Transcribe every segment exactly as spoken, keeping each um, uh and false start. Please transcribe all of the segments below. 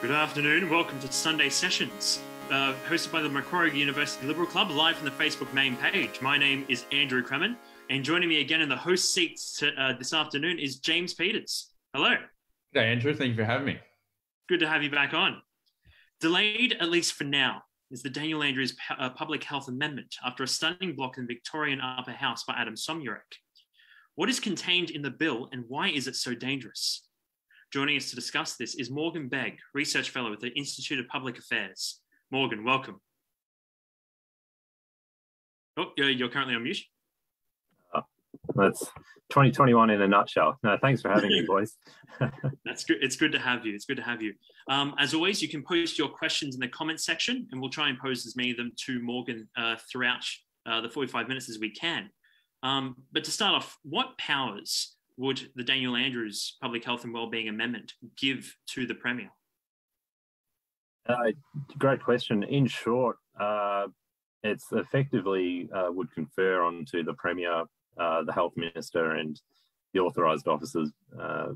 Good afternoon, welcome to Sunday Sessions, uh, hosted by the Macquarie University Liberal Club, live from the Facebook main page. My name is Andrew Kremen, and joining me again in the host seats to, uh, this afternoon is James Peters. Hello. Good day, Andrew. Thank you for having me. Good to have you back on. Delayed, at least for now, is the Daniel Andrews uh, Public Health Amendment after a stunning block in the Victorian Upper House by Adam Somyurek. What is contained in the bill and why is it so dangerous? Joining us to discuss this is Morgan Begg, Research Fellow at the Institute of Public Affairs. Morgan, welcome. Oh, you're currently on mute. Oh, that's twenty twenty-one in a nutshell. No, thanks for having me, boys. That's good. It's good to have you. It's good to have you. Um, as always, you can post your questions in the comments section, and we'll try and pose as many of them to Morgan uh, throughout uh, the forty-five minutes as we can. Um, but to start off, what powers would the Daniel Andrews Public Health and Wellbeing Amendment give to the Premier? Uh, great question. In short, uh, it's effectively uh, would confer onto the Premier, uh, the Health Minister and the authorised officers uh,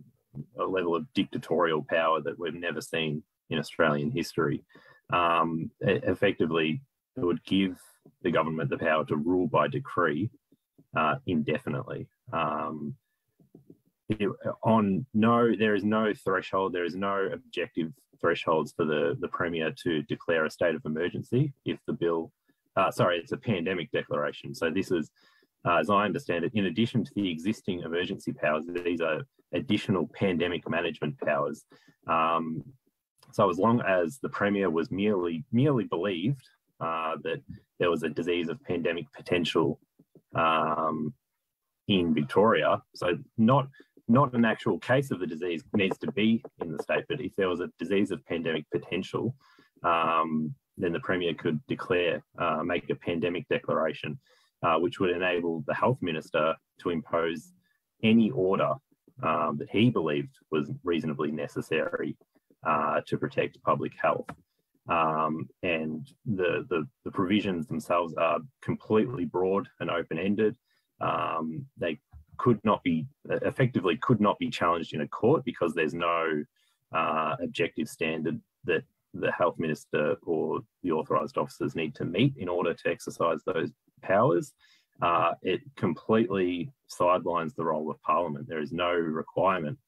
a level of dictatorial power that we've never seen in Australian history. Um, effectively, it would give the government the power to rule by decree uh, indefinitely. Um, It, on no, there is no threshold, there is no objective thresholds for the, the Premier to declare a state of emergency if the bill, uh, sorry, it's a pandemic declaration. So this is, uh, as I understand it, in addition to the existing emergency powers, these are additional pandemic management powers. Um, so as long as the Premier was merely, merely believed uh, that there was a disease of pandemic potential um, in Victoria, so not... Not an actual case of the disease needs to be in the state, but if there was a disease of pandemic potential, um, then the Premier could declare, uh, make a pandemic declaration, uh, which would enable the Health Minister to impose any order um, that he believed was reasonably necessary uh, to protect public health. Um, and the, the, the provisions themselves are completely broad and open-ended. Um, they could not be effectively could not be challenged in a court because there's no uh, objective standard that the Health Minister or the authorised officers need to meet in order to exercise those powers. Uh, it completely sidelines the role of Parliament. There is no requirement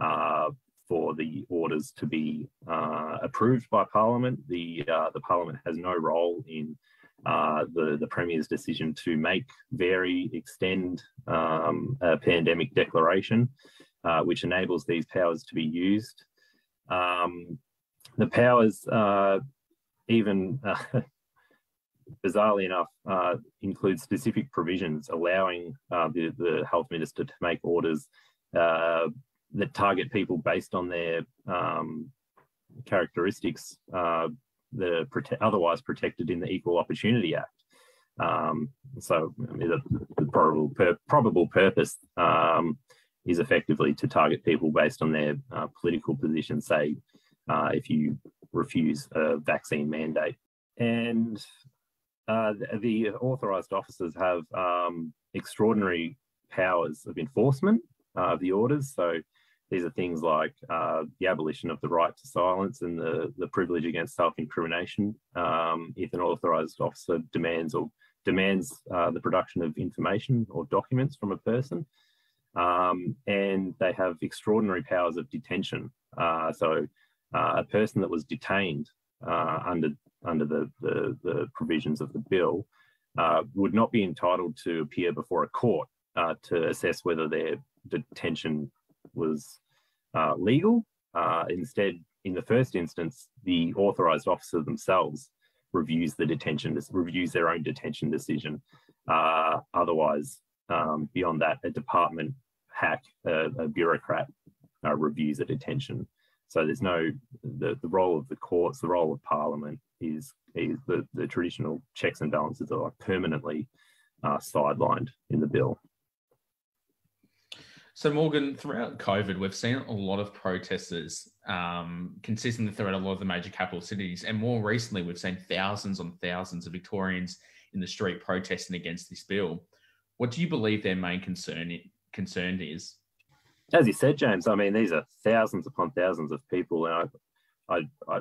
uh, for the orders to be uh, approved by Parliament. The, uh, the Parliament has no role in Uh, the, the Premier's decision to make, vary, extend um, a pandemic declaration, uh, which enables these powers to be used. Um, the powers, uh, even uh, bizarrely enough, uh, include specific provisions allowing uh, the, the Health Minister to make orders uh, that target people based on their um, characteristics uh, that are prote otherwise protected in the Equal Opportunity Act. Um, so I mean, the, the probable, pur probable purpose um, is effectively to target people based on their uh, political position, say, uh, if you refuse a vaccine mandate. And uh, the, the authorised officers have um, extraordinary powers of enforcement uh, of the orders. So these are things like uh, the abolition of the right to silence and the, the privilege against self-incrimination um, if an authorised officer demands or demands uh, the production of information or documents from a person. Um, and they have extraordinary powers of detention. Uh, so uh, a person that was detained uh, under, under the, the, the provisions of the bill uh, would not be entitled to appear before a court uh, to assess whether their detention was uh, legal. Uh, instead, in the first instance, the authorised officer themselves reviews the detention, reviews their own detention decision. Uh, otherwise, um, beyond that, a department hack, a, a bureaucrat uh, reviews a detention. So there's no, the, the role of the courts, the role of Parliament is, is the, the traditional checks and balances are permanently uh, sidelined in the bill. So Morgan, throughout COVID, we've seen a lot of protesters um, consistently throughout a lot of the major capital cities. And more recently, we've seen thousands on thousands of Victorians in the street protesting against this bill. What do you believe their main concern, concern is? As you said, James, I mean, these are thousands upon thousands of people. And I, I, I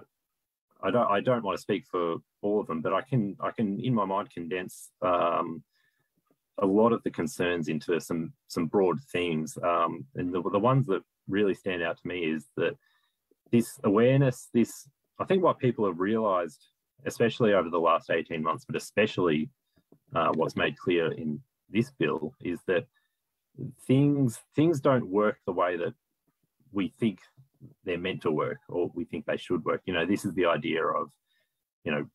I don't I don't want to speak for all of them, but I can I can in my mind condense um, a lot of the concerns into some some broad themes. Um, and the, the ones that really stand out to me is that this awareness, this I think what people have realised, especially over the last eighteen months, but especially uh, what's made clear in this bill, is that things things don't work the way that we think they're meant to work, or we think they should work. You know, this is the idea of, you know,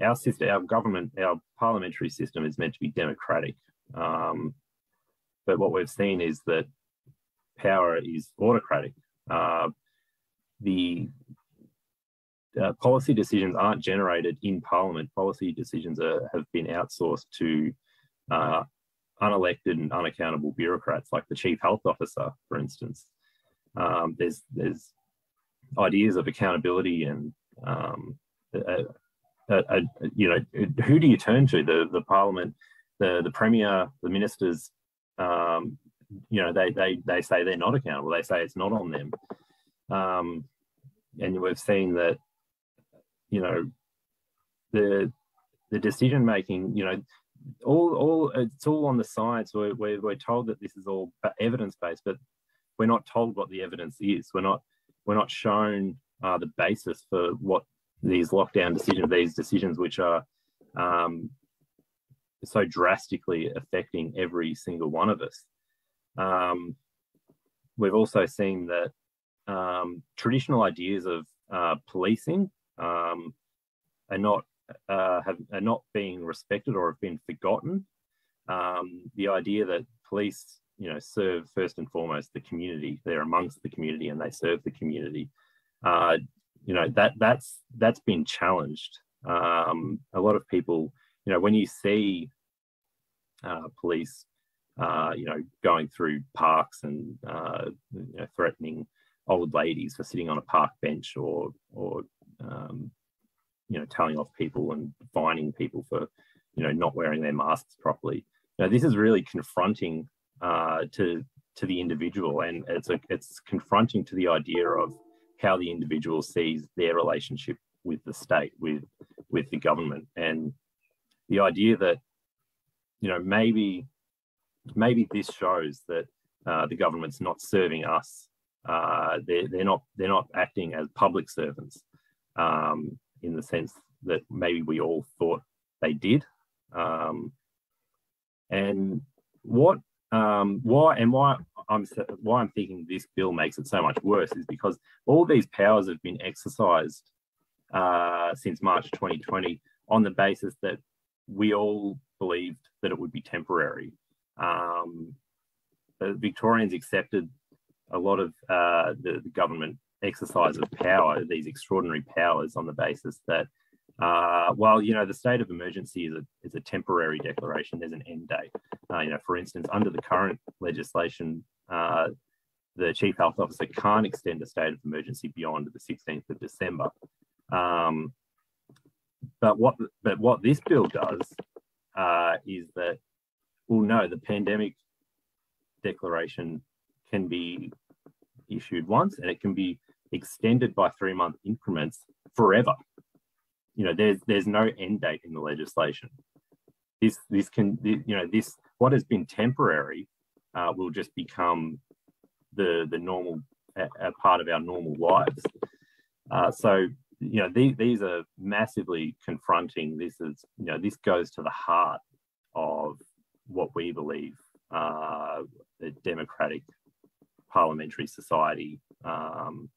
our system, our government, our parliamentary system is meant to be democratic. Um, but what we've seen is that power is autocratic. Uh, the uh, policy decisions aren't generated in Parliament. Policy decisions are, have been outsourced to uh, unelected and unaccountable bureaucrats, like the chief health officer, for instance. Um, there's there's ideas of accountability and um, uh, uh, uh, you know, who do you turn to? The the Parliament, the the Premier, the ministers. Um, you know, they they they say they're not accountable. They say it's not on them. Um, and we've seen that, you know, the the decision making. You know, all all it's all on the science. We're we're, we're told that this is all evidence based, but we're not told what the evidence is. We're not we're not shown uh, the basis for what these lockdown decisions, these decisions which are um, so drastically affecting every single one of us. Um, we've also seen that um, traditional ideas of uh, policing um, are not uh, have are not being respected or have been forgotten. Um, the idea that police, you know, serve first and foremost the community. They're amongst the community and they serve the community. Uh, you know, that that's that's been challenged. Um, a lot of people, you know, when you see uh, police, uh, you know, going through parks and uh, you know, threatening old ladies for sitting on a park bench, or or um, you know, telling off people and fining people for, you know, not wearing their masks properly. You know, this is really confronting Uh, to to the individual, and it's a, it's confronting to the idea of how the individual sees their relationship with the state, with with the government, and the idea that, you know, maybe maybe this shows that uh, the government's not serving us. Uh, they're they're not they're not acting as public servants um, in the sense that maybe we all thought they did, um, and what. Um, why and why I'm why I'm thinking this bill makes it so much worse is because all these powers have been exercised uh, since March twenty twenty on the basis that we all believed that it would be temporary. Um, the Victorians accepted a lot of uh, the, the government exercise of power, these extraordinary powers, on the basis that Uh, well, you know, the state of emergency is a, is a temporary declaration. There's an end date. Uh, you know, for instance, under the current legislation, uh, the Chief Health Officer can't extend a state of emergency beyond the sixteenth of December. Um, but what but what this bill does uh, is that, well, no, the pandemic declaration can be issued once and it can be extended by three-month increments forever. You know, there's there's no end date in the legislation. This this can you know this what has been temporary uh, will just become the the normal a, a part of our normal lives. Uh, so you know these these are massively confronting. This is you know this goes to the heart of what we believe uh, a democratic parliamentary society Um,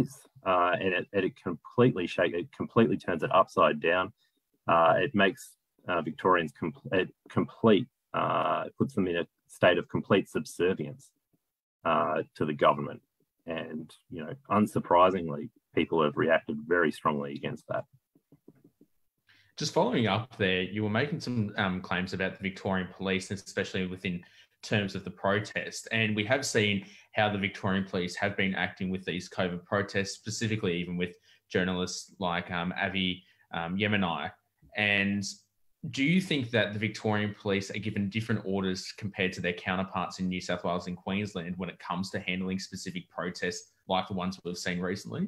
is uh, and it, it completely shake it completely turns it upside down. Uh, it makes uh, Victorians com it complete uh, it puts them in a state of complete subservience uh, to the government, and you know, unsurprisingly, people have reacted very strongly against that. Just following up there, you were making some um, claims about the Victorian police, especially within terms of the protest, and we have seen how the Victorian police have been acting with these COVID protests, specifically even with journalists like um, Avi um, Yemeni. And do you think that the Victorian police are given different orders compared to their counterparts in New South Wales and Queensland when it comes to handling specific protests like the ones we've seen recently?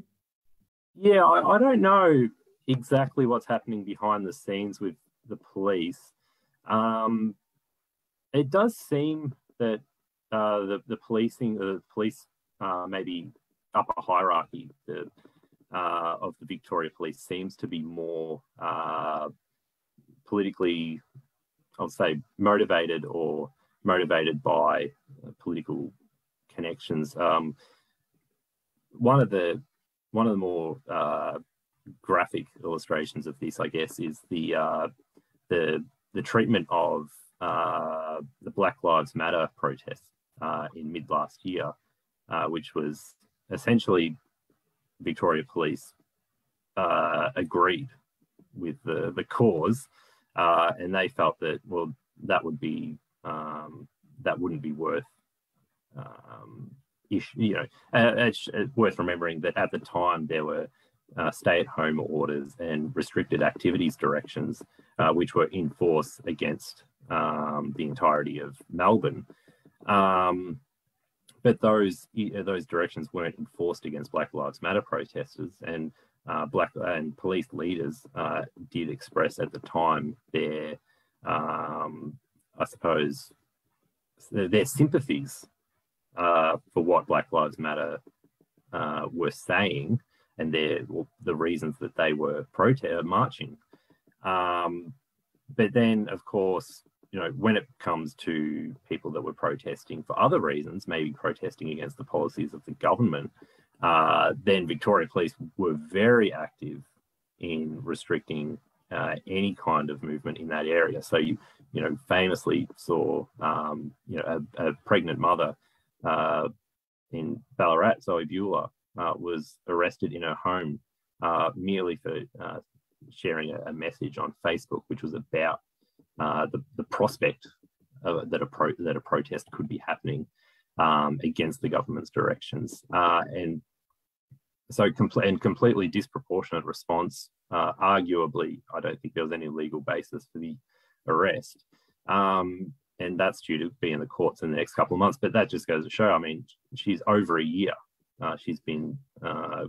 Yeah, I, I don't know exactly what's happening behind the scenes with the police. Um, it does seem that uh, the, the policing, the police, uh, maybe upper hierarchy the, uh, of the Victoria Police seems to be more uh, politically, I'll say, motivated or motivated by uh, political connections. Um, one of the one of the more uh, graphic illustrations of this, I guess, is the uh, the the treatment of uh, the Black Lives Matter protest uh, in mid last year, uh, which was essentially Victoria Police uh, agreed with the the cause, uh, and they felt that well that would be um, that wouldn't be worth. Um, issue, you know, it's worth remembering that at the time there were uh, stay-at-home orders and restricted activities directions, uh, which were in force against um, the entirety of Melbourne. Um, but those those directions weren't enforced against Black Lives Matter protesters, and uh, black and police leaders uh, did express at the time their, um, I suppose, their sympathies. Uh, for what Black Lives Matter uh, were saying and their, well, the reasons that they were protest marching. Um, but then, of course, you know, when it comes to people that were protesting for other reasons, maybe protesting against the policies of the government, uh, then Victoria Police were very active in restricting uh, any kind of movement in that area. So, you, you know, famously saw, um, you know, a, a pregnant mother Uh, in Ballarat, Zoe Buhler uh, was arrested in her home uh, merely for uh, sharing a, a message on Facebook, which was about uh, the, the prospect of, that, a pro that a protest could be happening um, against the government's directions. Uh, and so comple and completely disproportionate response, uh, arguably, I don't think there was any legal basis for the arrest. Um, And that's due to be in the courts in the next couple of months. But that just goes to show, I mean, she's over a year. Uh, she's been uh,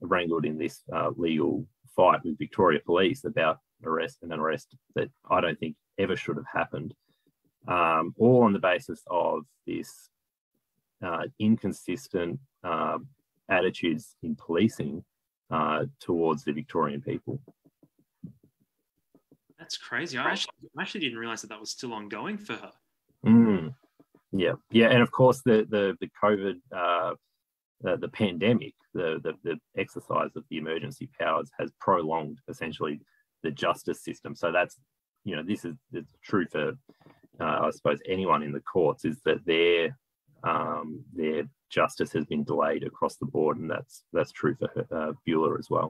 wrangled in this uh, legal fight with Victoria Police about arrest and an arrest that I don't think ever should have happened, um, all on the basis of this uh, inconsistent uh, attitudes in policing uh, towards the Victorian people. That's crazy. I actually, I actually didn't realise that that was still ongoing for her. Mm. Yeah, yeah, and of course the the the COVID, uh, the, the pandemic, the, the the exercise of the emergency powers has prolonged essentially the justice system. So that's, you know, this is it's true for, uh, I suppose, anyone in the courts is that their um, their justice has been delayed across the board, and that's that's true for her, uh, Buhler as well.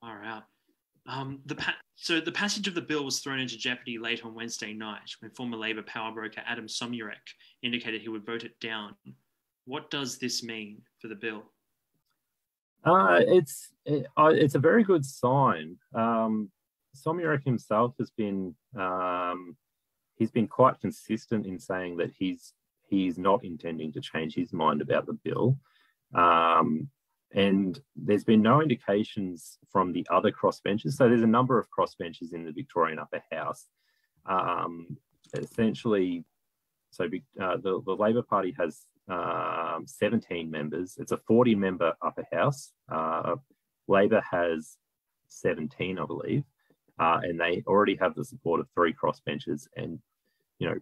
All right. Um, the pa so the passage of the bill was thrown into jeopardy late on Wednesday night when former Labor power broker Adam Somyurek indicated he would vote it down. What does this mean for the bill? Uh, it's it, uh, it's a very good sign. Um, Somyurek himself has been um, he's been quite consistent in saying that he's he's not intending to change his mind about the bill. Um, And there's been no indications from the other crossbenchers. So there's a number of crossbenchers in the Victorian upper house. Um, essentially, so uh, the, the Labor Party has uh, seventeen members. It's a forty member upper house. Uh, Labor has seventeen, I believe. Uh, and they already have the support of three crossbenchers. And, you know,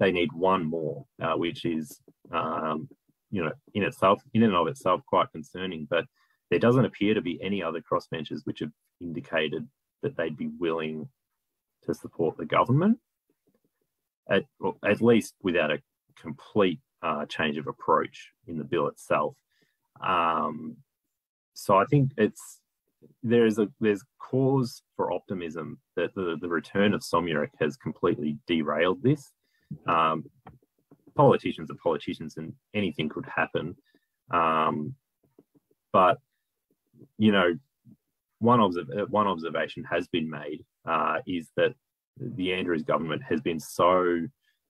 they need one more, uh, which is... Um, you know, in itself, in and of itself, quite concerning. But there doesn't appear to be any other crossbenchers which have indicated that they'd be willing to support the government, at, well, at least without a complete uh, change of approach in the bill itself. Um, so I think it's there is a there's cause for optimism that the the return of Somyurek has completely derailed this. Um, Politicians are politicians, and anything could happen. Um, but you know, one observ one observation has been made uh, is that the Andrews government has been so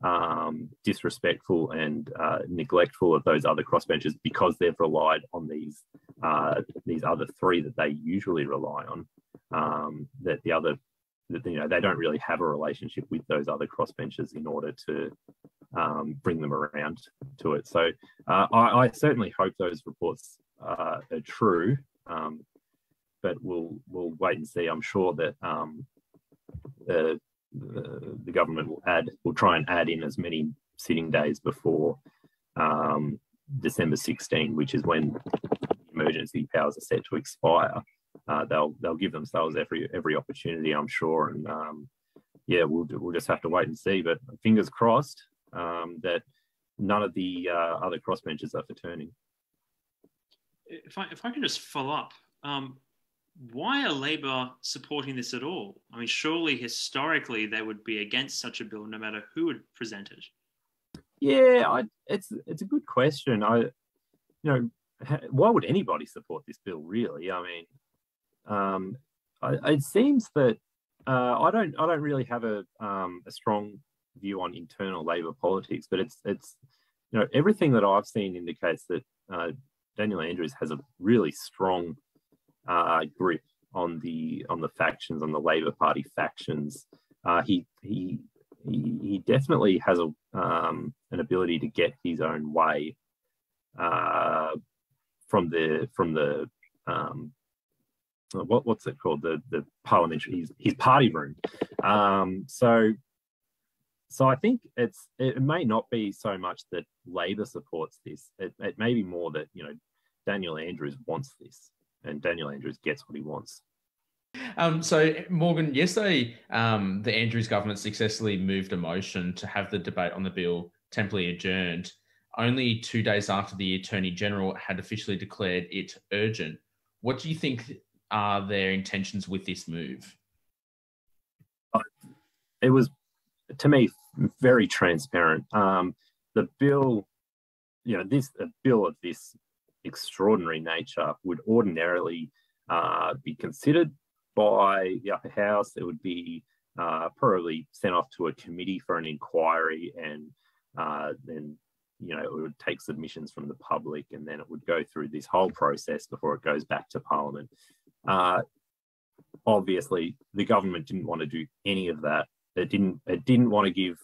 um, disrespectful and uh, neglectful of those other crossbenchers because they've relied on these uh, these other three that they usually rely on. Um, that the other, that you know, they don't really have a relationship with those other crossbenchers in order to um, bring them around to it. So uh, I, I certainly hope those reports uh, are true. Um, but we'll we'll wait and see. I'm sure that um, the, the the government will add will try and add in as many sitting days before um, December sixteenth, which is when emergency powers are set to expire. Uh, they'll they'll give themselves every every opportunity, I'm sure, and um, yeah, we'll we'll just have to wait and see. But fingers crossed um, that none of the uh, other crossbenchers are for turning. If I if I can just follow up. Um... Why are Labor supporting this at all? I mean, surely historically they would be against such a bill, no matter who would present it. Yeah, I, it's it's a good question. I, you know, why would anybody support this bill? Really, I mean, um, I, it seems that uh, I don't I don't really have a um, a strong view on internal Labor politics, but it's it's you know everything that I've seen indicates that uh, Daniel Andrews has a really strong Uh, grip on the on the factions, on the Labor Party factions. Uh, he he he definitely has a um, an ability to get his own way uh, from the from the um, what what's it called the the parliamentary his, his party room. Um, so so I think it's it may not be so much that Labor supports this. It, it may be more that you know Daniel Andrews wants this. And Daniel Andrews gets what he wants. Um, so, Morgan, yesterday, um, the Andrews government successfully moved a motion to have the debate on the bill temporarily adjourned, only two days after the Attorney General had officially declared it urgent. What do you think are their intentions with this move? It was, to me, very transparent. Um, the bill, you know, this a bill of this extraordinary nature would ordinarily uh, be considered by the upper house. It would be uh, probably sent off to a committee for an inquiry, and uh, then you know it would take submissions from the public, and then it would go through this whole process before it goes back to Parliament. Uh, obviously, the government didn't want to do any of that. It didn't. It didn't want to give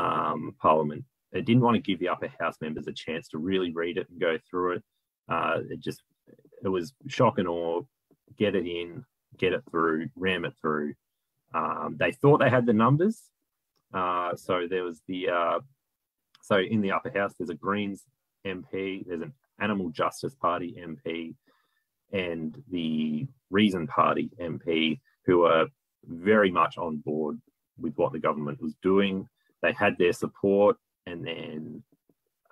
um, Parliament. It didn't want to give the upper house members a chance to really read it and go through it. Uh, it just, it was shock and awe, get it in, get it through, ram it through. Um, they thought they had the numbers. Uh, so there was the, uh, so in the upper house, there's a Greens M P, there's an Animal Justice Party M P and the Reason Party M P who are very much on board with what the government was doing. They had their support and then,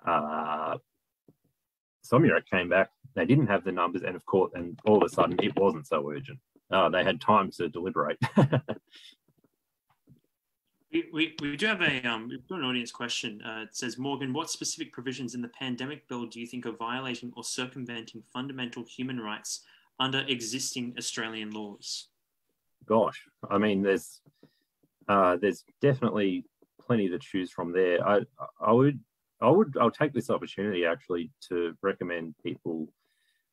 uh, Somyurek came back, they didn't have the numbers, and of course, and all of a sudden it wasn't so urgent. Uh, they had time to deliberate. we, we, we do have a, um, we've got an audience question. Uh, it says, Morgan, what specific provisions in the pandemic bill do you think are violating or circumventing fundamental human rights under existing Australian laws? Gosh, I mean, there's, uh, there's definitely plenty to choose from there. I, I would, I would, I'll take this opportunity actually to recommend people,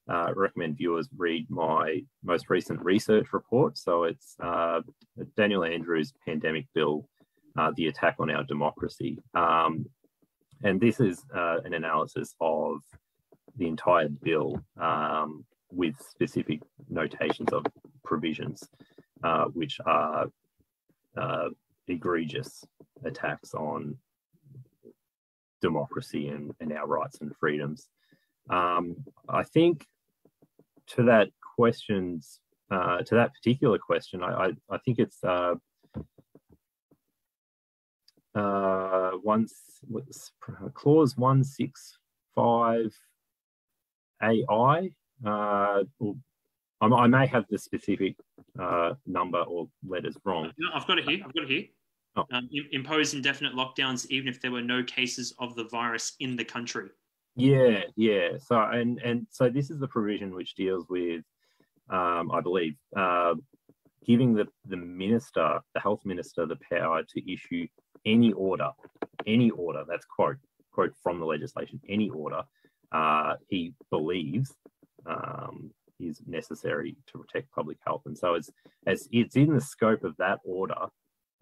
uh, recommend viewers read my most recent research report. So it's uh, Daniel Andrews' Pandemic Bill, uh, The Attack on Our Democracy. Um, and this is uh, an analysis of the entire bill um, with specific notations of provisions, uh, which are uh, egregious attacks on democracy and, and our rights and freedoms. Um, I think to that questions, uh, to that particular question, I, I, I think it's uh, uh, one, clause one sixty-five A I. Uh, I may have the specific uh, number or letters wrong. No, I've got it here. I've got it here. Oh. Um, impose indefinite lockdowns even if there were no cases of the virus in the country. Yeah, yeah. So and and so this is the provision which deals with, um, I believe, uh, giving the the minister, the health minister, the power to issue any order, any order, that's quote, quote from the legislation, any order uh, he believes um, is necessary to protect public health. And so it's, it's, it's in the scope of that order,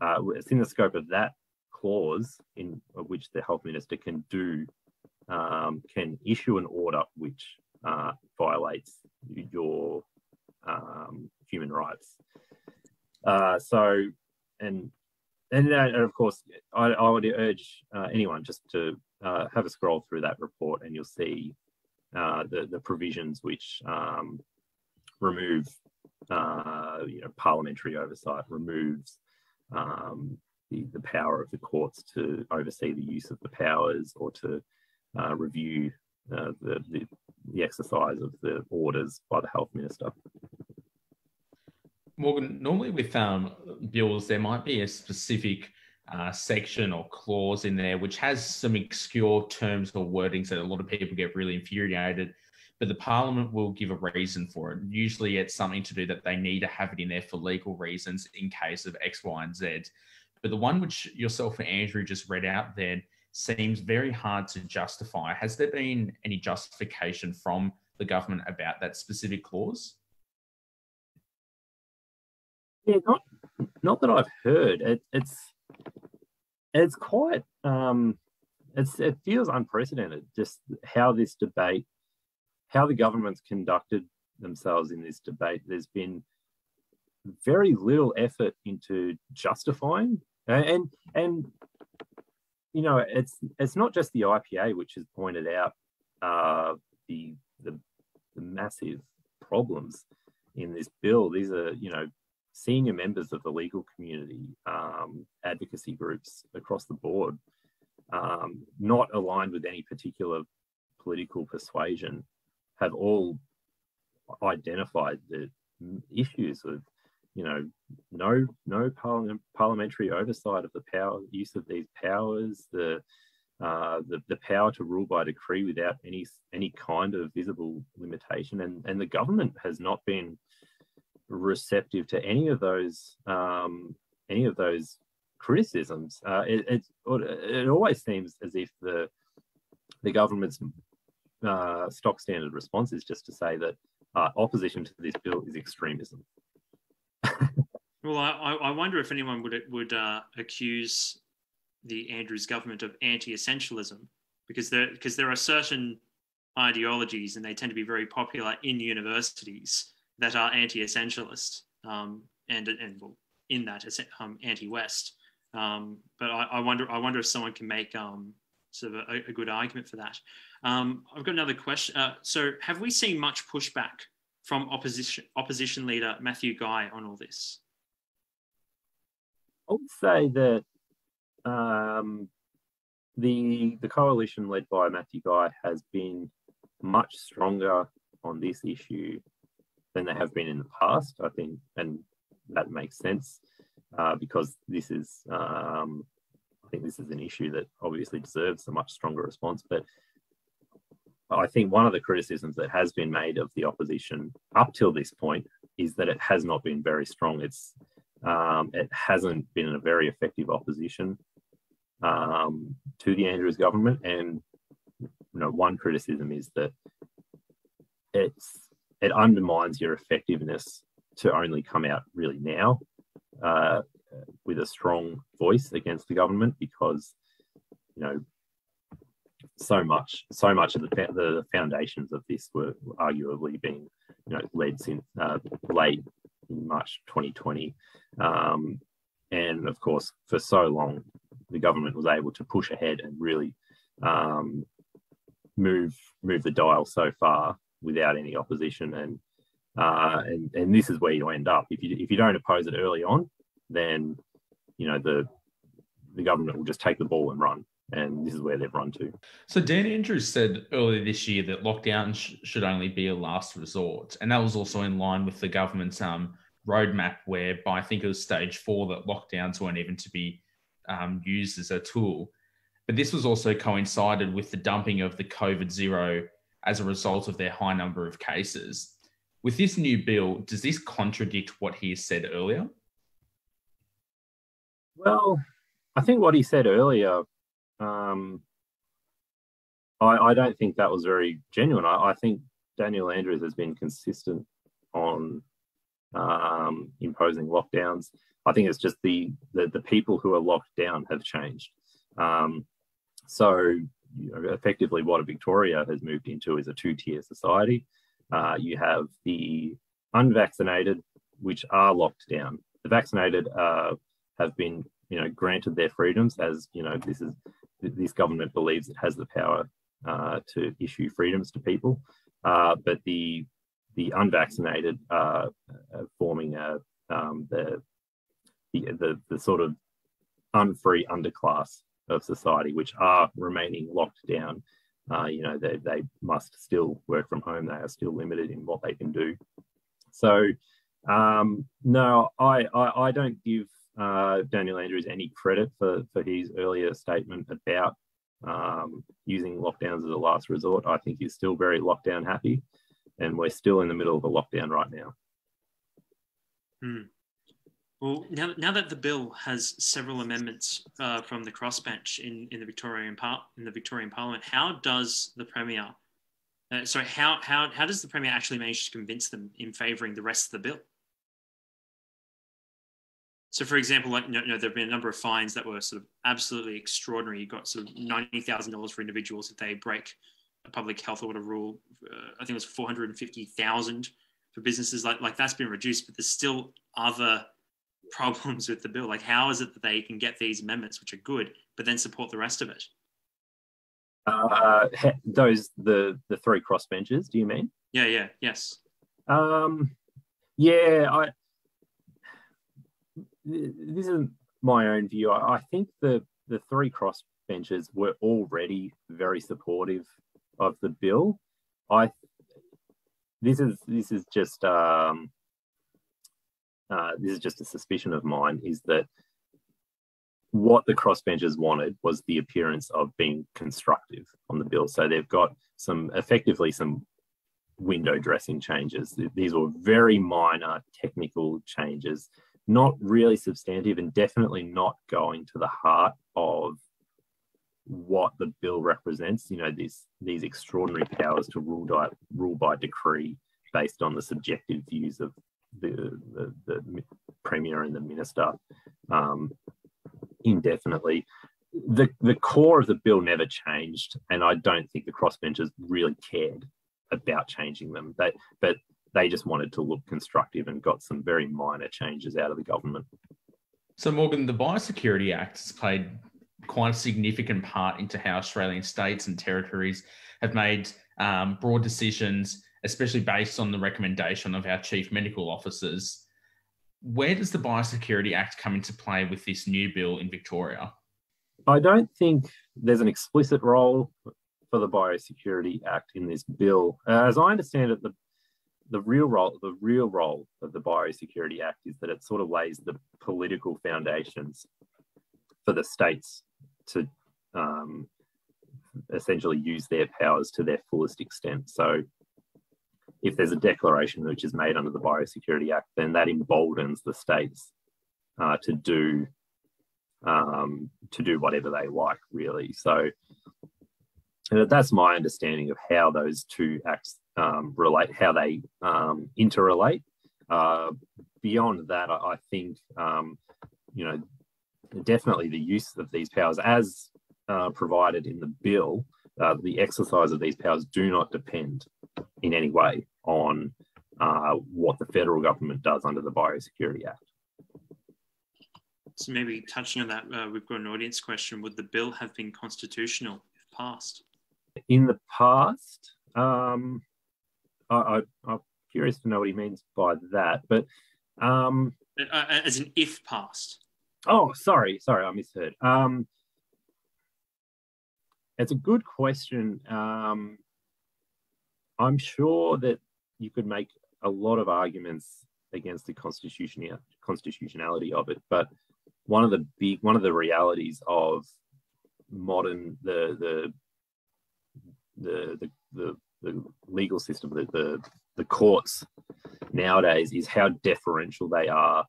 uh, it's in the scope of that clause in which the health minister can do, um, can issue an order which uh, violates your um, human rights. Uh, so, and and, uh, and of course, I, I would urge uh, anyone just to uh, have a scroll through that report, and you'll see uh, the the provisions which um, remove, uh, you know, parliamentary oversight, removes um, the the power of the courts to oversee the use of the powers or to uh, review uh, the, the the exercise of the orders by the health minister. Morgan, normally with um, bills, there might be a specific uh, section or clause in there which has some obscure terms or wordings that a lot of people get really infuriated, but the Parliament will give a reason for it. Usually it's something to do that they need to have it in there for legal reasons in case of X, Y, and Z. But the one which yourself and Andrew just read out there seems very hard to justify. Has there been any justification from the government about that specific clause? Yeah, not not that I've heard. It, it's it's quite um, it's it feels unprecedented just how this debate, how the government's conducted themselves in this debate. There's been very little effort into justifying, and and you know it's it's not just the I P A which has pointed out uh, the, the the massive problems in this bill. These are you know. senior members of the legal community, um, advocacy groups across the board, um, not aligned with any particular political persuasion, have all identified the issues of, you know, no no parliament, parliamentary oversight of the power, use of these powers, the uh, the, the power to rule by decree without any any kind of visible limitation, and and the government has not been receptive to any of those um, any of those criticisms. Uh, it, it it always seems as if the the government's uh, stock standard response is just to say that uh, opposition to this bill is extremism. Well, I, I wonder if anyone would would uh, accuse the Andrews government of anti-essentialism, because there because there are certain ideologies, and they tend to be very popular in universities, that are anti-essentialist um, and and in that um, anti-West, um, but I, I wonder I wonder if someone can make um, sort of a, a good argument for that. Um, I've got another question. Uh, so, have we seen much pushback from opposition opposition leader Matthew Guy on all this? I would say that um, the the coalition led by Matthew Guy has been much stronger on this issue than they have been in the past, I think, and that makes sense uh, because this is, um, I think, this is an issue that obviously deserves a much stronger response. But I think one of the criticisms that has been made of the opposition up till this point is that it has not been very strong. It's um, it hasn't been a very effective opposition um, to the Andrews government, and you know, one criticism is that it's. It undermines your effectiveness to only come out really now uh, with a strong voice against the government, because you know so much, so much of the the foundations of this were arguably being you know led since uh, late in March twenty twenty, um, and of course for so long the government was able to push ahead and really um, move move the dial so far without any opposition, and uh, and and this is where you end up if you if you don't oppose it early on, then you know the the government will just take the ball and run, and this is where they've run to. So Dan Andrews said earlier this year that lockdown sh should only be a last resort, and that was also in line with the government's um, roadmap, whereby I think it was stage four that lockdowns weren't even to be um, used as a tool. But this was also coincided with the dumping of the COVID zero as a result of their high number of cases. With this new bill, does this contradict what he said earlier? Well, I think what he said earlier um, I, I don't think that was very genuine. I, I think Daniel Andrews has been consistent on um, imposing lockdowns. I think it's just the, the, the people who are locked down have changed. Um, so you know, effectively what Victoria has moved into is a two-tier society. Uh, you have the unvaccinated, which are locked down. The vaccinated uh, have been, you know, granted their freedoms, as you know, this is this government believes it has the power uh, to issue freedoms to people. Uh, but the the unvaccinated uh, are forming a um, the, the the the sort of unfree underclass of society, which are remaining locked down. Uh, you know, they they must still work from home. They are still limited in what they can do. So, um, no, I, I, I don't give uh, Daniel Andrews any credit for, for his earlier statement about um, using lockdowns as a last resort. I think he's still very lockdown happy, and we're still in the middle of a lockdown right now. Hmm. Well, now, now that the bill has several amendments uh, from the crossbench in, in the Victorian par in the Victorian Parliament, how does the Premier Uh, sorry, how, how, how does the Premier actually manage to convince them in favouring the rest of the bill? So, for example, like, you know, there have been a number of fines that were sort of absolutely extraordinary. You got sort of ninety thousand dollars for individuals if they break a public health order rule. Uh, I think it was four hundred fifty thousand dollars for businesses. Like, like that's been reduced, but there's still other problems with the bill. Like, how is it that they can get these amendments, which are good, but then support the rest of it? Uh, those the the three crossbenchers, do you mean? Yeah, yeah, yes. Um, yeah, I. This is my own view. I, I think the the three crossbenchers were already very supportive of the bill. I. This is this is just um. Uh, this is just a suspicion of mine. Is that what the crossbenchers wanted was the appearance of being constructive on the bill. So they've got some, effectively some window dressing changes. These were very minor technical changes, not really substantive and definitely not going to the heart of what the bill represents. You know, these, these extraordinary powers to rule by, rule by decree based on the subjective views of the, the, the Premier and the Minister. Um, indefinitely. The, the core of the bill never changed, and I don't think the crossbenchers really cared about changing them. They, but they just wanted to look constructive and got some very minor changes out of the government. So, Morgan, the Biosecurity Act has played quite a significant part into how Australian states and territories have made um, broad decisions, especially based on the recommendation of our chief medical officers. Where does the Biosecurity Act come into play with this new bill in Victoria? I don't think there's an explicit role for the Biosecurity Act in this bill. As I understand it, the, the real role, the real role of the Biosecurity Act is that it sort of lays the political foundations for the states to um, essentially use their powers to their fullest extent. So if there's a declaration which is made under the Biosecurity Act, then that emboldens the states uh, to do um, to do whatever they like, really. So that's my understanding of how those two acts um, relate, how they um, interrelate. Uh, beyond that, I think um, you know, definitely the use of these powers, as uh, provided in the bill, uh, the exercise of these powers do not depend in any way on uh, what the federal government does under the Biosecurity Act. So maybe touching on that, uh, we've got an audience question. Would the bill have been constitutional if passed? In the past, um, I, I, I'm curious to know what he means by that, but... Um, As in if passed. Oh, sorry, sorry, I misheard. Um, it's a good question. Um, I'm sure that you could make a lot of arguments against the constitution, constitutionality of it, but one of the big, one of the realities of modern the the the the, the legal system, the, the the courts nowadays, is how deferential they are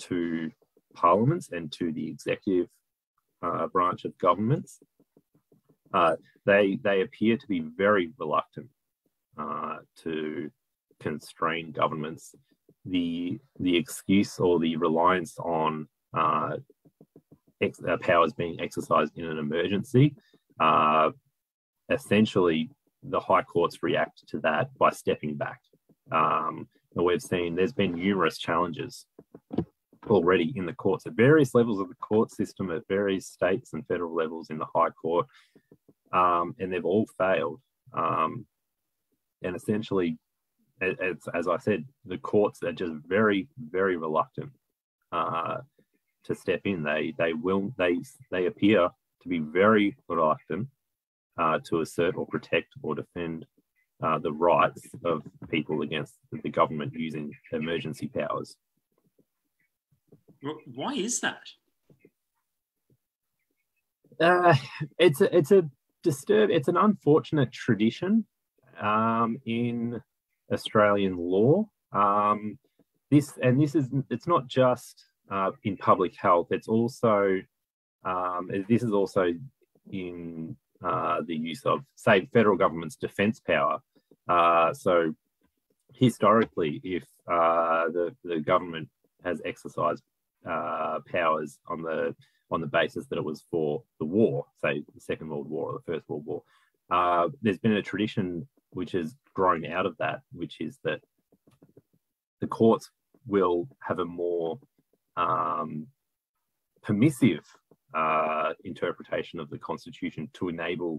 to parliaments and to the executive uh, branch of governments. uh, they, they appear to be very reluctant uh, to constrain governments. The, the excuse or the reliance on uh, ex uh, powers being exercised in an emergency, uh, essentially the high courts react to that by stepping back. Um, and we've seen there's been numerous challenges already in the courts at various levels of the court system, at various states and federal levels in the High Court, um, and they've all failed. Um, and essentially, it's, as I said, the courts are just very, very reluctant uh, to step in. They they will they they appear to be very reluctant uh, to assert or protect or defend uh, the rights of people against the government using emergency powers. Why is that? Uh, it's a, it's a disturb. It's an unfortunate tradition um, in Australian law. Um, this and this is it's not just uh, in public health. It's also um, this is also in uh, the use of, say, federal government's defence power. Uh, so historically, if uh, the the government has exercised Uh, powers on the on the basis that it was for the war, say the Second World War or the First World War. Uh, there's been a tradition which has grown out of that, which is that the courts will have a more um, permissive uh, interpretation of the Constitution to enable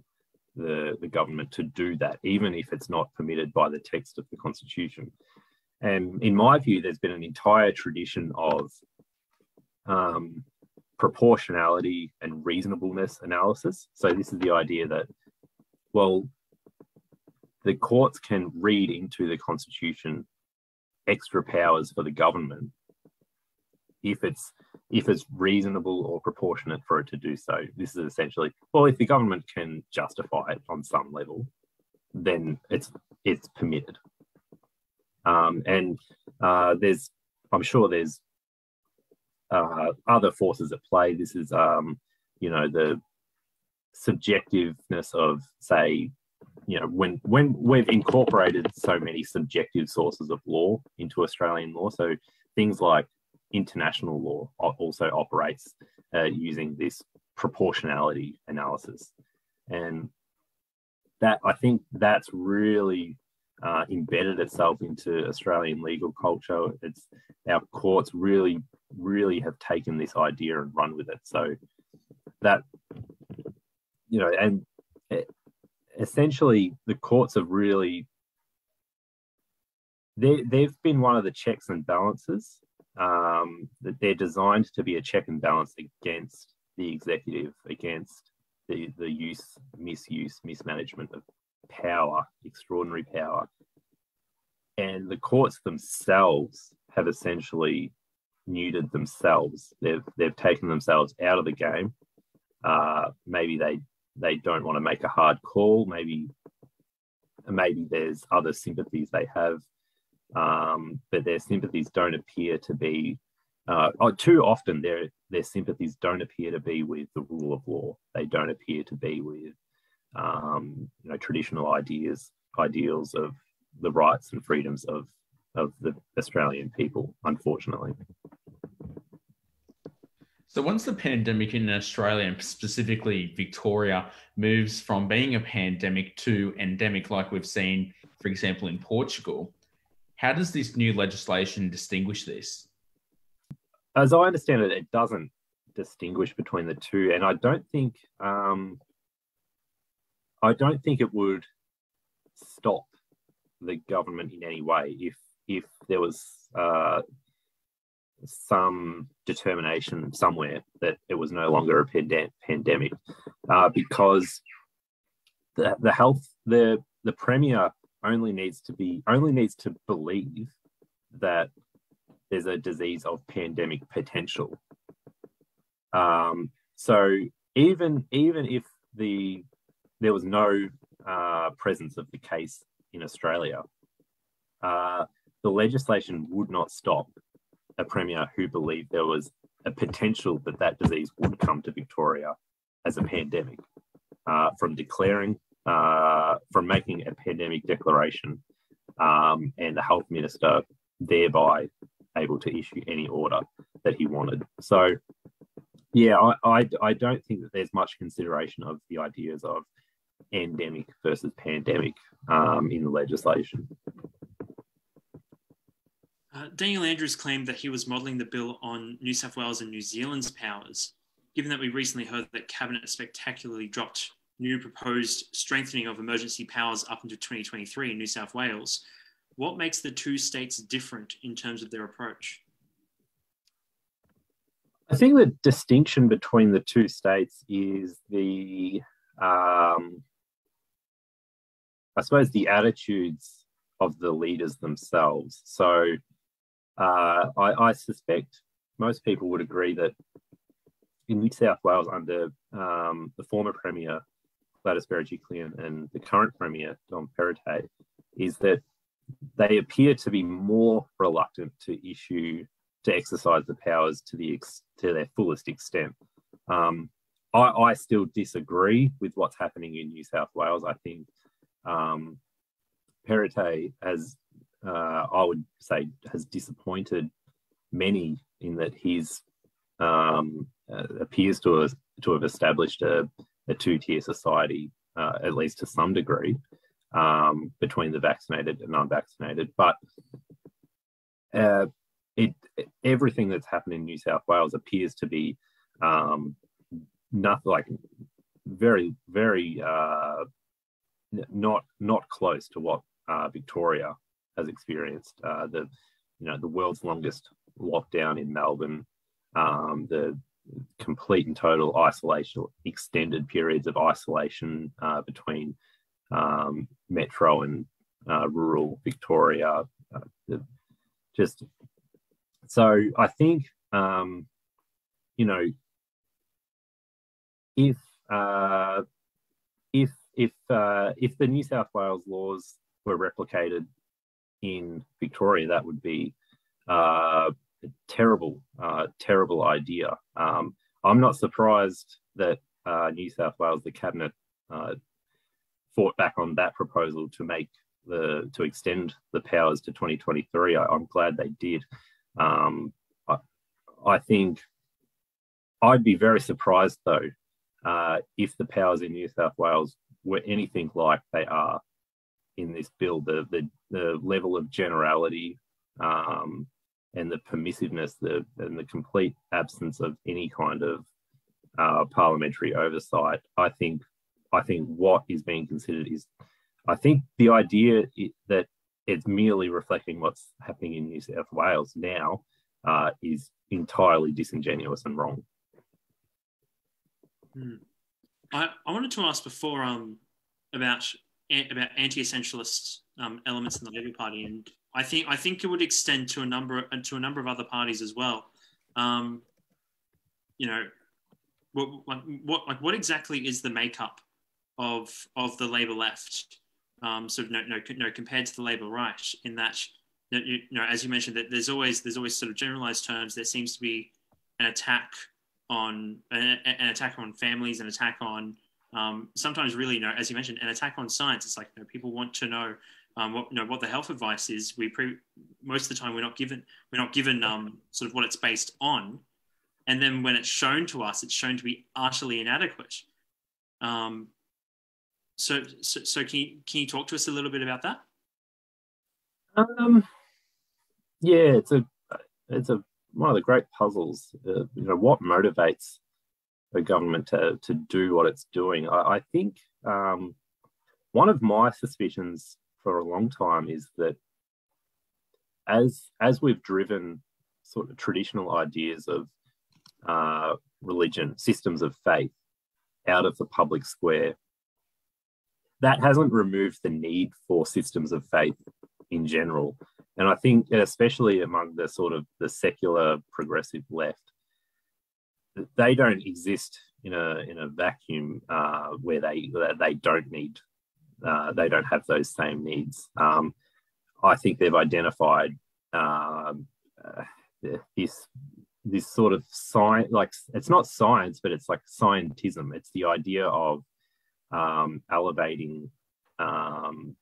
the, the government to do that, even if it's not permitted by the text of the Constitution. And in my view, there's been an entire tradition of Um, proportionality and reasonableness analysis. So this is the idea that, well, the courts can read into the Constitution extra powers for the government if it's if it's reasonable or proportionate for it to do so. This is essentially, well, if the government can justify it on some level, then it's it's permitted. Um, and uh, there's, I'm sure there's Uh, other forces at play. This is, um, you know, the subjectiveness of, say, you know, when when we've incorporated so many subjective sources of law into Australian law. So things like international law also operates uh, using this proportionality analysis, and that I think that's really uh, embedded itself into Australian legal culture. It's our courts really. really have taken this idea and run with it. So that, you know, and essentially the courts have really, they, they've been one of the checks and balances, um, that they're designed to be a check and balance against the executive, against the, the use, misuse, mismanagement of power, extraordinary power. And the courts themselves have essentially neutered themselves. They've they've taken themselves out of the game. Uh, maybe they they don't want to make a hard call. Maybe maybe there's other sympathies they have, um, but their sympathies don't appear to be. Uh, oh, too often their their sympathies don't appear to be with the rule of law. They don't appear to be with um, you know, traditional ideas ideals of the rights and freedoms of of the Australian people, unfortunately. So once the pandemic in Australia, and specifically Victoria, moves from being a pandemic to endemic, like we've seen, for example, in Portugal, how does this new legislation distinguish this? As I understand it, it doesn't distinguish between the two. And I don't think, um, I don't think it would stop the government in any way if if there was uh, some determination somewhere that it was no longer a pandem pandemic, uh, because the, the health, the, the Premier only needs to be, only needs to believe that there's a disease of pandemic potential. Um, so even, even if the, there was no uh, presence of the case in Australia, uh, the legislation would not stop a Premier who believed there was a potential that that disease would come to Victoria as a pandemic. uh, from declaring, uh, from making a pandemic declaration, um, and the health minister thereby able to issue any order that he wanted. So, yeah, I, I, I don't think that there's much consideration of the ideas of endemic versus pandemic um, in the legislation. Uh, Daniel Andrews claimed that he was modelling the bill on New South Wales and New Zealand's powers. Given that we recently heard that Cabinet spectacularly dropped new proposed strengthening of emergency powers up into twenty twenty-three in New South Wales, what makes the two states different in terms of their approach? I think the distinction between the two states is the, um, I suppose, the attitudes of the leaders themselves. So uh, I, I suspect most people would agree that in New South Wales, under um, the former Premier, Gladys Berejiklian, and the current Premier, Dom Perrottet, is that they appear to be more reluctant to issue, to exercise the powers to the ex, to their fullest extent. Um, I, I still disagree with what's happening in New South Wales. I think um, Perrottet has, uh, I would say, has disappointed many in that he's um, uh, appears to have, to have established a, a two-tier society, uh, at least to some degree, um, between the vaccinated and unvaccinated. But uh, it, everything that's happened in New South Wales appears to be um, not like very, very uh, not not close to what uh, Victoria has experienced. Uh, the you know the world's longest lockdown in Melbourne, um, the complete and total isolation, extended periods of isolation uh, between Um, metro and uh, rural Victoria. Uh, the, just so I think um, you know if uh, if if uh, if the New South Wales laws were replicated in Victoria, that would be uh, a terrible uh, terrible idea. Um, I'm not surprised that uh, New South Wales, the cabinet, Uh, fought back on that proposal to make the to extend the powers to twenty twenty-three. I, I'm glad they did. Um, I, I think I'd be very surprised though uh, if the powers in New South Wales were anything like they are in this bill. The the, the level of generality um, and the permissiveness, the and the complete absence of any kind of uh, parliamentary oversight. I think. I think what is being considered is, I think the idea is that it's merely reflecting what's happening in New South Wales now uh, is entirely disingenuous and wrong. Hmm. I, I wanted to ask before um, about about anti-essentialist um, elements in the Labor Party, and I think I think it would extend to a number to a number of other parties as well. Um, you know, what what like what exactly is the makeup of of the Labor left, um, sort of no, no, no, compared to the Labor right, in that, you know, as you mentioned, that there's always there's always sort of generalised terms. There seems to be an attack on an, an attack on families, an attack on um, sometimes really, you know, as you mentioned, an attack on science. It's like, you know, people want to know um, what you know what the health advice is. We pre most of the time we're not given we're not given um, sort of what it's based on, and then when it's shown to us, it's shown to be utterly inadequate. Um, So, so, so can you, can you talk to us a little bit about that? Um, yeah, it's a, it's a one of the great puzzles. Uh, you know, what motivates the government to to do what it's doing? I, I think um, one of my suspicions for a long time is that as as we've driven sort of traditional ideas of uh, religion, systems of faith, out of the public square, that hasn't removed the need for systems of faith in general. And I think especially among the sort of the secular progressive left, they don't exist in a, in a vacuum uh, where they, they don't need, uh, they don't have those same needs. Um, I think they've identified um, uh, this, this sort of science, like it's not science, but it's like scientism. It's the idea of um, elevating um,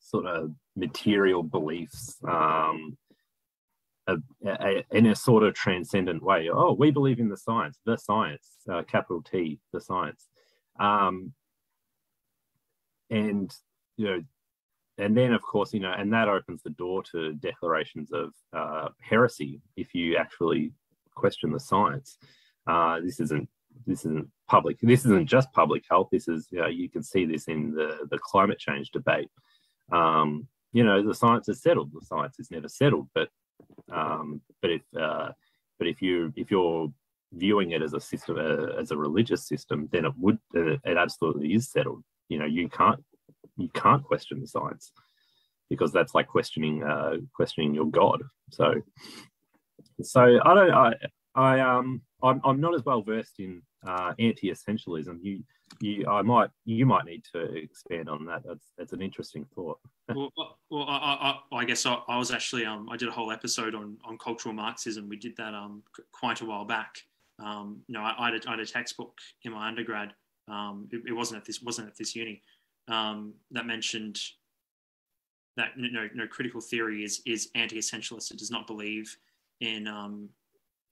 sort of material beliefs um, a, a, in a sort of transcendent way. Oh, we believe in the science, the science, uh, capital T, the science. Um, and, you know, and then, of course, you know, and that opens the door to declarations of uh, heresy if you actually question the science. Uh, this isn't this isn't public. This isn't just public health. This is, you know, you can see this in the the climate change debate. Um, you know, the science is settled. The science is never settled. But um, but if uh, but if you if you're viewing it as a system uh, as a religious system, then it would uh, it absolutely is settled. You know, you can't. You can't question the science, because that's like questioning uh, questioning your God. So, so I don't. I, I um. I'm, I'm not as well versed in uh, anti-essentialism. You, you. I might. You might need to expand on that. That's that's an interesting thought. well, well, I, I, I guess I, I was actually. Um, I did a whole episode on on cultural Marxism. We did that um quite a while back. Um, you know, I, I, had, I had a textbook in my undergrad. Um, it, it wasn't at this wasn't at this uni. Um, that mentioned that no, no critical theory is is anti-essentialist. It does not believe in um,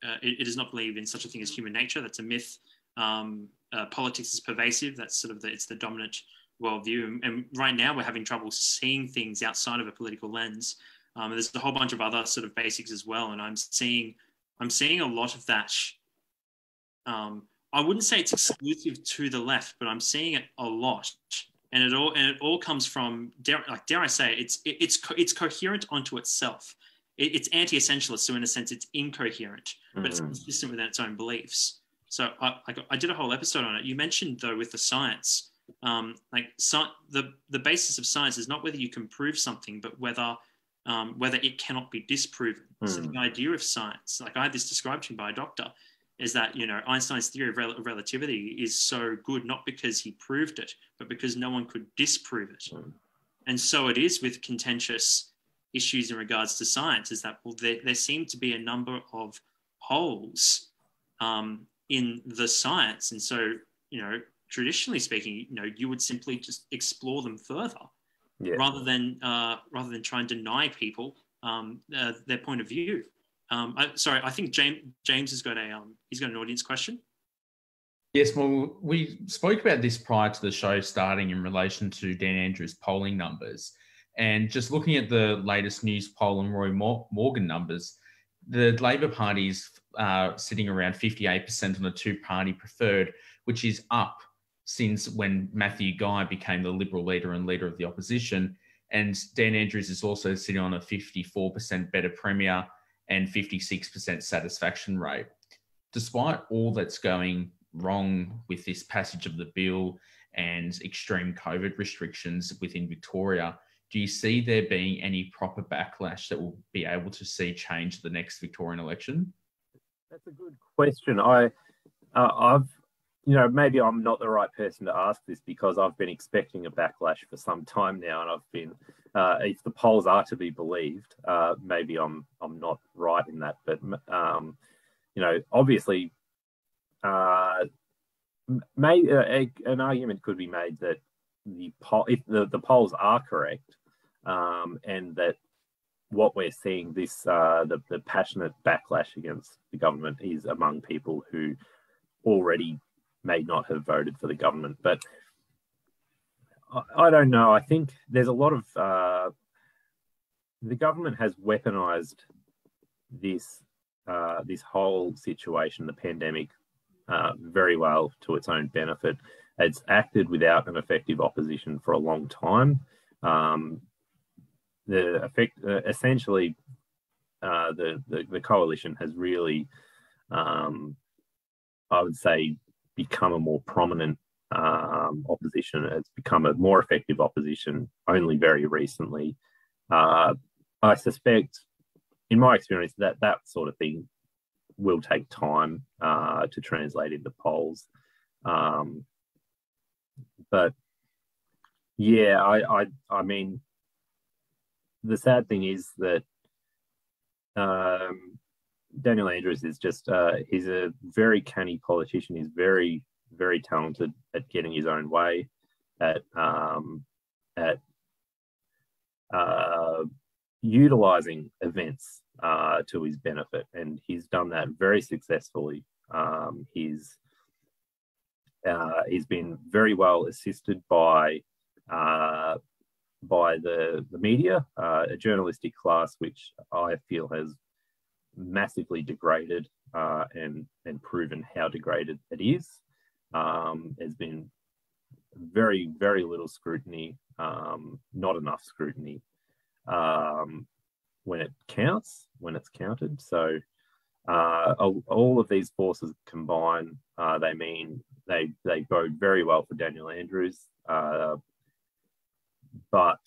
uh, it, it does not believe in such a thing as human nature. That's a myth. Um, uh, politics is pervasive. That's sort of the, it's the dominant worldview. And, and right now we're having trouble seeing things outside of a political lens. Um, and there's a whole bunch of other sort of basics as well. And I'm seeing I'm seeing a lot of that. Um, I wouldn't say it's exclusive to the left, but I'm seeing it a lot. And it all and it all comes from dare, like dare I say it, it's it, it's co it's coherent onto itself. It, it's anti-essentialist, so in a sense it's incoherent, but mm-hmm. it's consistent with its own beliefs. So I, I, got, I did a whole episode on it. You mentioned though with the science, um, like so, the the basis of science is not whether you can prove something, but whether um, whether it cannot be disproven. Mm-hmm. So the idea of science, like I had this described to me by a doctor, is that, you know, Einstein's theory of rel relativity is so good, not because he proved it, but because no one could disprove it. Mm. And so it is with contentious issues in regards to science, is that, well, there, there seem to be a number of holes um, in the science. And so, you know, traditionally speaking, you know, you would simply just explore them further, yeah. rather than, uh, rather than try and deny people um, uh, their point of view. Um, I, sorry, I think James, James has got a um, he's got an audience question. Yes, well, we spoke about this prior to the show starting in relation to Dan Andrews' polling numbers, and just looking at the latest news poll and Roy Morgan numbers, the Labor Party's uh, sitting around fifty-eight percent on the two-party preferred, which is up since when Matthew Guy became the Liberal leader and leader of the opposition, and Dan Andrews is also sitting on a fifty-four percent better premier and fifty-six percent satisfaction rate. Despite all that's going wrong with this passage of the bill and extreme COVID restrictions within Victoria, do you see there being any proper backlash that will be able to see change at the next Victorian election? That's a good question. I, uh, I've, you know, maybe I'm not the right person to ask this, because I've been expecting a backlash for some time now, and I've been. Uh, if the polls are to be believed, uh, maybe I'm I'm not right in that, but um, you know, obviously, uh, may, uh, a, an argument could be made that the poll, if the, the polls are correct, um, and that what we're seeing, this uh, the the passionate backlash against the government, is among people who already may not have voted for the government, but. I don't know. I think there's a lot of uh, the government has weaponized this uh, this whole situation, the pandemic, uh, very well to its own benefit. It's acted without an effective opposition for a long time. Um, the effect, uh, essentially, uh, the, the the coalition has really, um, I would say, become a more prominent. Um, opposition. It's become a more effective opposition only very recently. Uh, I suspect, in my experience, that that sort of thing will take time uh, to translate into polls. Um, but yeah, I, I, I mean, the sad thing is that um, Daniel Andrews is just, uh, he's a very canny politician. He's very very talented at getting his own way, at um, at uh, utilising events uh, to his benefit, and he's done that very successfully. Um, he's uh, he's been very well assisted by uh, by the the media, uh, a journalistic class which I feel has massively degraded uh, and and proven how degraded it is. Um, there's been very very little scrutiny, um, not enough scrutiny um, when it counts, when it's counted. So uh, all of these forces combine. Uh, they mean they they bode very well for Daniel Andrews. Uh, but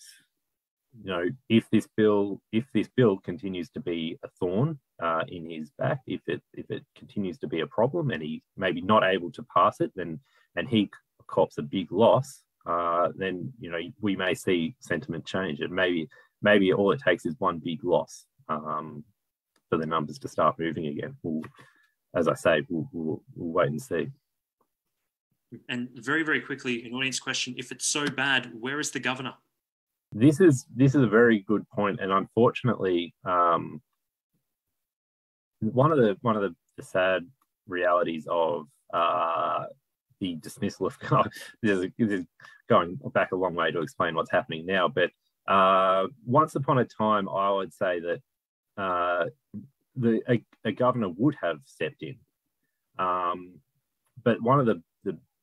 you know, if this bill if this bill continues to be a thorn uh, in his back, if it if it continues to be a problem, and he maybe not able to pass it, then and he cops a big loss, uh, then you know we may see sentiment change. And maybe maybe all it takes is one big loss um, for the numbers to start moving again. We'll, as I say, we'll, we'll, we'll wait and see. And very very quickly, an audience question: if it's so bad, where is the governor? This is this is a very good point, and unfortunately, um, one of the one of the, the sad realities of uh, the dismissal of this, is, this is going back a long way to explain what's happening now. But uh, once upon a time, I would say that uh, the a, a governor would have stepped in, um, but one of the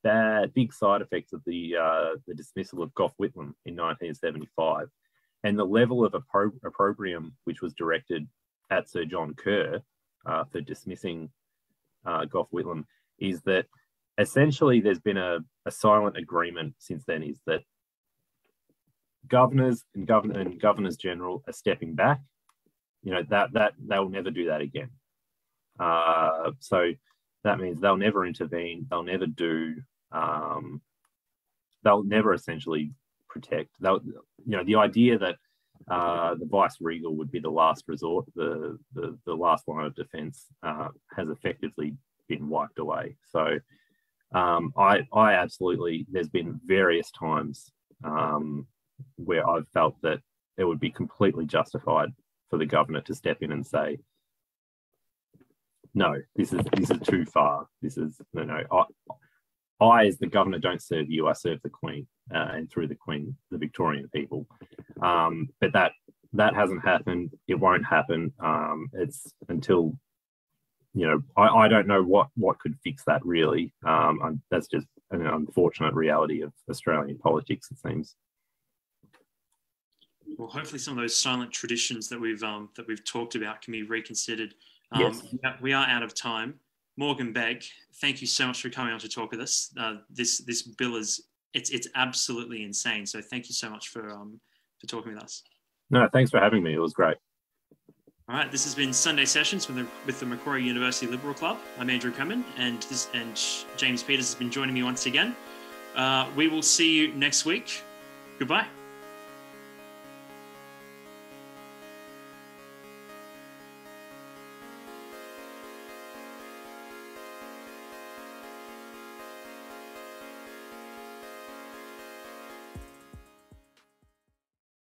bad, big side effects of the uh, the dismissal of Gough Whitlam in nineteen seventy-five, and the level of appro opprobrium which was directed at Sir John Kerr uh, for dismissing uh, Gough Whitlam, is that essentially there's been a, a silent agreement since then, is that governors and governor and governors general are stepping back. You know that that they'll never do that again. Uh, so. That means they'll never intervene. They'll never do. Um, they'll never essentially protect. They'll, you know, the idea that uh, the vice regal would be the last resort, the the, the last line of defence, uh, has effectively been wiped away. So, um, I I absolutely. There's been various times um, where I've felt that it would be completely justified for the governor to step in and say, no, this is this is too far. This is no, no. I, I as the governor don't serve you. I serve the Queen, uh, and through the Queen, the Victorian people. Um, but that that hasn't happened. It won't happen. Um, it's until you know. I, I don't know what what could fix that really. Um, I'm, that's just an unfortunate reality of Australian politics, it seems. Well, hopefully, some of those silent traditions that we've um, that we've talked about can be reconsidered. Um, yes. We are out of time. Morgan Begg, thank you so much for coming on to talk with us. Uh, this this bill is it's it's absolutely insane. So thank you so much for um for talking with us. No, thanks for having me. It was great. All right, this has been Sunday Sessions with the with the Macquarie University Liberal Club. I'm Andrew Cummin, and this and James Peters has been joining me once again. Uh, we will see you next week. Goodbye.